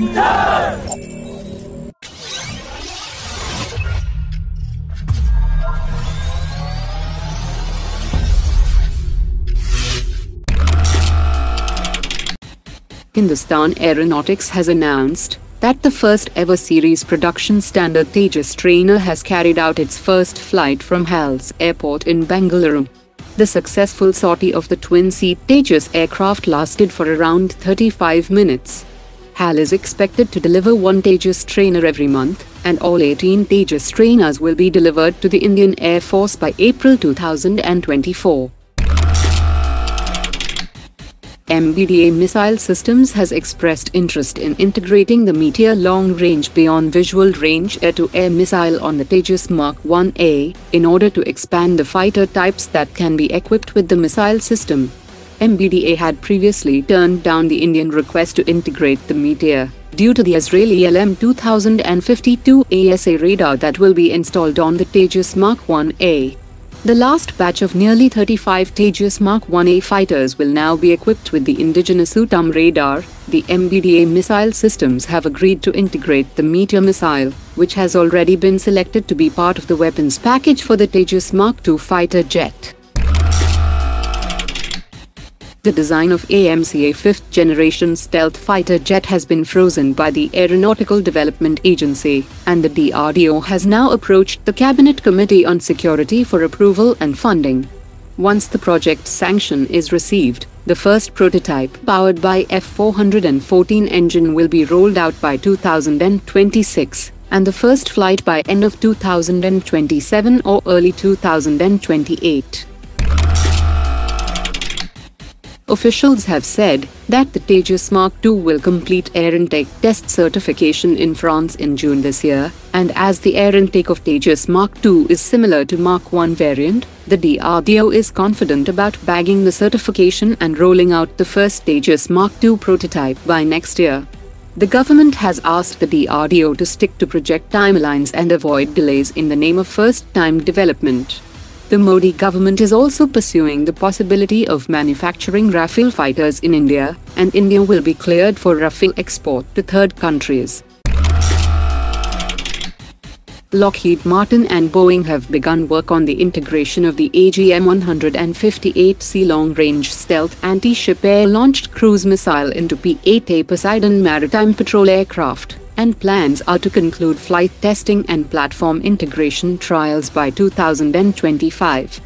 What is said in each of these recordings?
Tejas! Hindustan Aeronautics has announced that the first ever series production standard Tejas trainer has carried out its first flight from HALS Airport in Bengaluru. The successful sortie of the twin-seat Tejas aircraft lasted for around 35 minutes. HAL is expected to deliver one Tejas trainer every month, and all 18 Tejas trainers will be delivered to the Indian Air Force by April 2024. MBDA Missile Systems has expressed interest in integrating the Meteor long-range beyond visual range air-to-air missile on the Tejas Mark 1A, in order to expand the fighter types that can be equipped with the missile system. MBDA had previously turned down the Indian request to integrate the Meteor, due to the Israeli LM-2052 AESA radar that will be installed on the Tejas Mark 1A. The last batch of nearly 35 Tejas Mark 1A fighters will now be equipped with the indigenous Uttam radar. The MBDA Missile Systems have agreed to integrate the Meteor missile, which has already been selected to be part of the weapons package for the Tejas Mark II fighter jet. The design of AMCA 5th generation stealth fighter jet has been frozen by the Aeronautical Development Agency, and the DRDO has now approached the Cabinet Committee on Security for approval and funding. Once the project sanction is received, the first prototype powered by F414 engine will be rolled out by 2026, and the first flight by end of 2027 or early 2028. Officials have said that the Tejas Mark II will complete air intake test certification in France in June this year, and as the air intake of Tejas Mark II is similar to Mark 1 variant, the DRDO is confident about bagging the certification and rolling out the first Tejas Mark II prototype by next year. The government has asked the DRDO to stick to project timelines and avoid delays in the name of first-time development. The Modi government is also pursuing the possibility of manufacturing Rafale fighters in India, and India will be cleared for Rafale export to third countries. Lockheed Martin and Boeing have begun work on the integration of the AGM-158C long-range stealth anti-ship air-launched cruise missile into P-8A Poseidon maritime patrol aircraft, and plans are to conclude flight testing and platform integration trials by 2025.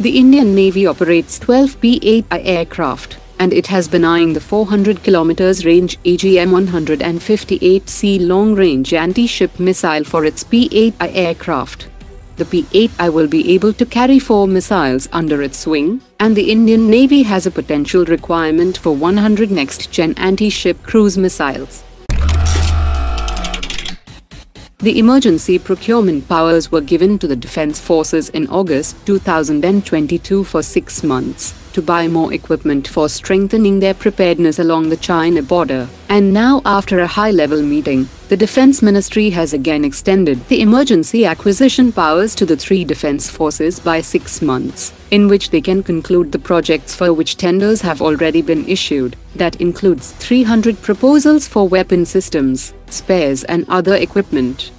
The Indian Navy operates 12 P-8I aircraft, and it has been eyeing the 400 km range AGM-158C long-range anti-ship missile for its P-8I aircraft. The P-8I will be able to carry 4 missiles under its wing, and the Indian Navy has a potential requirement for 100 next-gen anti-ship cruise missiles. The emergency procurement powers were given to the Defence Forces in August 2022 for 6 months, to buy more equipment for strengthening their preparedness along the China border, and now after a high-level meeting, the Defence Ministry has again extended the emergency acquisition powers to the 3 Defence Forces by 6 months, in which they can conclude the projects for which tenders have already been issued. That includes 300 proposals for weapon systems, spares and other equipment.